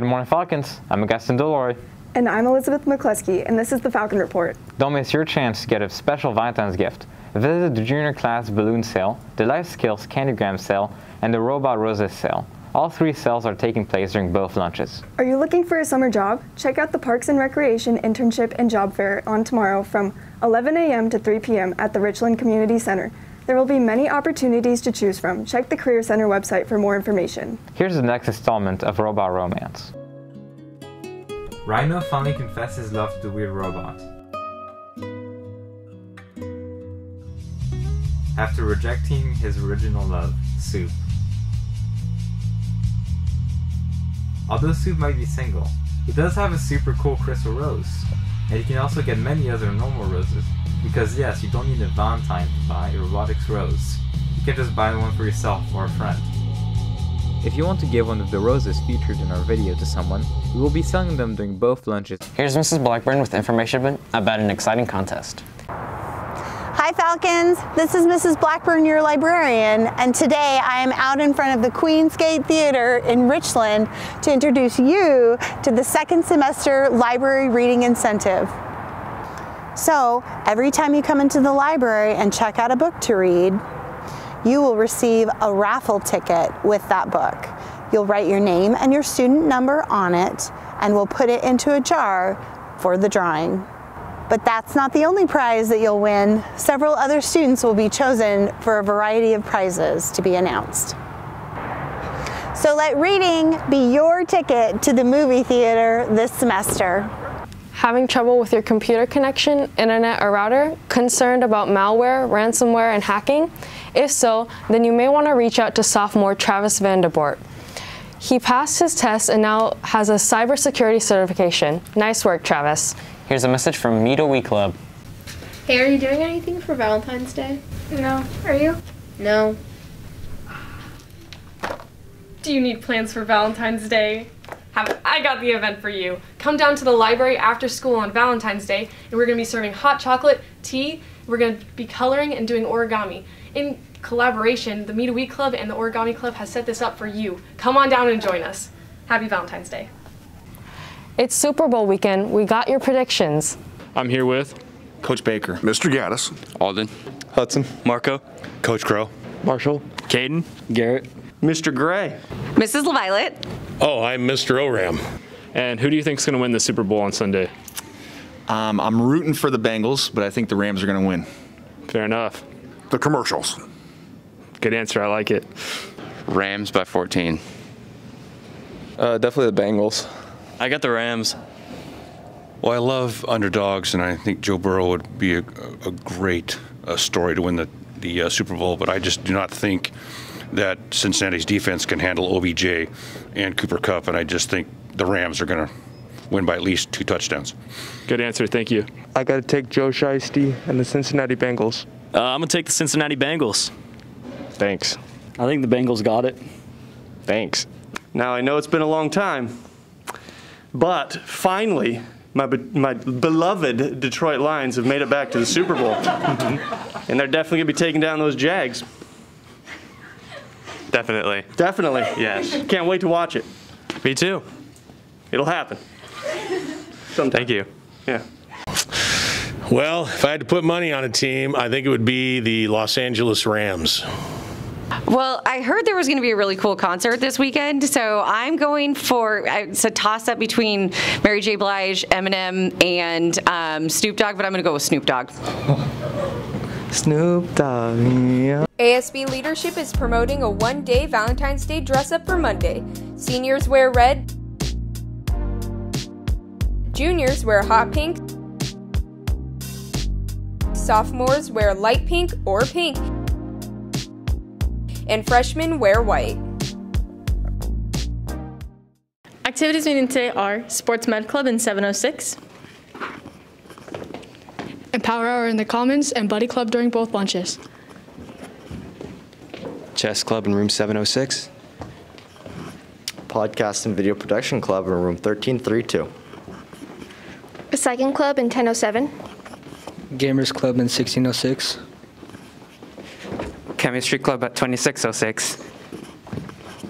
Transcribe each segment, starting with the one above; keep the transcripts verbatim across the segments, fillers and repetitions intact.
Good morning, Falcons. I'm Augustin Dulauroy. And I'm Elizabeth McCluskey, and this is the Falcon Report. Don't miss your chance to get a special Valentine's gift. Visit the Junior Class Balloon Sale, the Life Skills Candygram Sale, and the Robot Roses Sale. All three sales are taking place during both lunches. Are you looking for a summer job? Check out the Parks and Recreation Internship and Job Fair on tomorrow from eleven a m to three p m at the Richland Community Center. There will be many opportunities to choose from. Check the Career Center website for more information. Here's the next installment of Robot Romance. Rhino finally confesses love to the weird robot. After rejecting his original love, Soup. Although Soup might be single, he does have a super cool crystal rose, and you can also get many other normal roses. Because yes, you don't need a Valentine to buy a robotics rose. You can just buy one for yourself or a friend. If you want to give one of the roses featured in our video to someone, we will be selling them during both lunches. Here's Missus Blackburn with information about an exciting contest. Hi Falcons, this is Missus Blackburn, your librarian, and today I am out in front of the Queensgate Theater in Richland to introduce you to the second semester library reading incentive. So every time you come into the library and check out a book to read, you will receive a raffle ticket with that book. You'll write your name and your student number on it, and we'll put it into a jar for the drawing. But that's not the only prize that you'll win. Several other students will be chosen for a variety of prizes to be announced. So let reading be your ticket to the movie theater this semester. Having trouble with your computer connection, internet, or router? Concerned about malware, ransomware, and hacking? If so, then you may want to reach out to sophomore Travis Vanderbort. He passed his test and now has a cybersecurity certification. Nice work, Travis. Here's a message from Meet a We Club. Hey, are you doing anything for Valentine's Day? No. Are you? No. Do you need plans for Valentine's Day? I got the event for you. Come down to the library after school on Valentine's Day, and we're going to be serving hot chocolate, tea, we're going to be coloring and doing origami. In collaboration, the Meet a Week Club and the Origami Club has set this up for you. Come on down and join us. Happy Valentine's Day. It's Super Bowl weekend. We got your predictions. I'm here with Coach Baker, Mister Gaddis, Alden, Hudson, Marco, Coach Crow, Marshall, Caden, Garrett, Mister Gray, Missus LaViolette. Oh, I'm Mister O'Ram. And who do you think is going to win the Super Bowl on Sunday? Um, I'm rooting for the Bengals, but I think the Rams are going to win. Fair enough. The commercials. Good answer. I like it. Rams by fourteen. Uh, definitely the Bengals. I got the Rams. Well, I love underdogs, and I think Joe Burrow would be a, a great uh, story to win the, the uh, Super Bowl, but I just do not think that Cincinnati's defense can handle O B J and Cooper Kupp, and I just think the Rams are going to win by at least two touchdowns. Good answer. Thank you. I got to take Joe Shiesty and the Cincinnati Bengals. Uh, I'm going to take the Cincinnati Bengals. Thanks. I think the Bengals got it. Thanks. Now, I know it's been a long time, but finally, my, be my beloved Detroit Lions have made it back to the Super Bowl, and they're definitely going to be taking down those Jags. Definitely. Definitely. Yes. Can't wait to watch it. Me too. It'll happen. Sometime. Thank you. Yeah. Well, if I had to put money on a team, I think it would be the Los Angeles Rams. Well, I heard there was going to be a really cool concert this weekend, so I'm going for, it's a toss-up between Mary J. Blige, Eminem, and um, Snoop Dogg, but I'm going to go with Snoop Dogg. Snoop Dogg. Yeah. A S B leadership is promoting a one-day Valentine's Day dress-up for Monday. Seniors wear red, juniors wear hot pink, sophomores wear light pink or pink, and freshmen wear white. Activities meeting today are Sports Med Club in seven oh six, and Power Hour in the Commons, and Buddy Club during both lunches. Chess Club in room seven oh six. Podcast and Video Production Club in room thirteen thirty-two. Recycling Club in ten oh seven. Gamers Club in sixteen oh six. Chemistry Club at twenty-six oh six.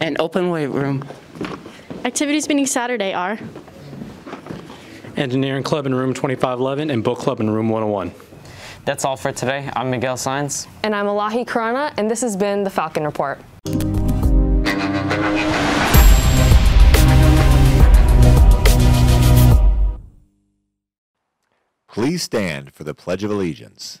And Open Weight Room. Activities meeting Saturday are Engineering Club in room twenty-five eleven and Book Club in room one oh one. That's all for today. I'm Miguel Saenz. And I'm Elahee Khurana, and this has been the Falcon Report. Please stand for the Pledge of Allegiance.